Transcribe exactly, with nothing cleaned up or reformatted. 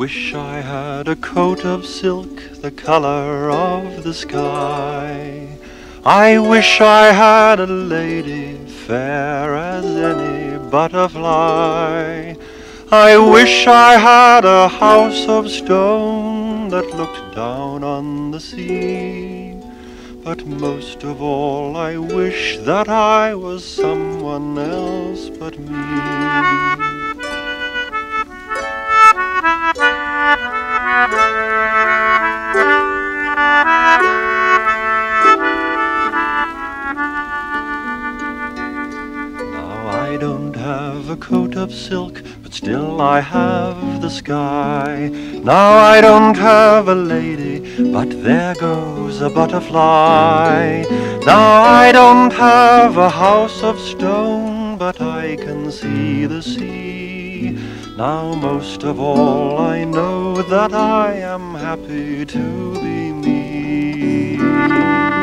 wish I had a coat of silk the color of the sky. I wish I had a lady fair as any butterfly. I wish I had a house of stone that looked down on the sea. But most of all I wish that I was someone else but me. I don't have a coat of silk, but still I have the sky. Now I don't have a lady, but there goes a butterfly. Now I don't have a house of stone, but I can see the sea. Now most of all I know that I am happy to be me.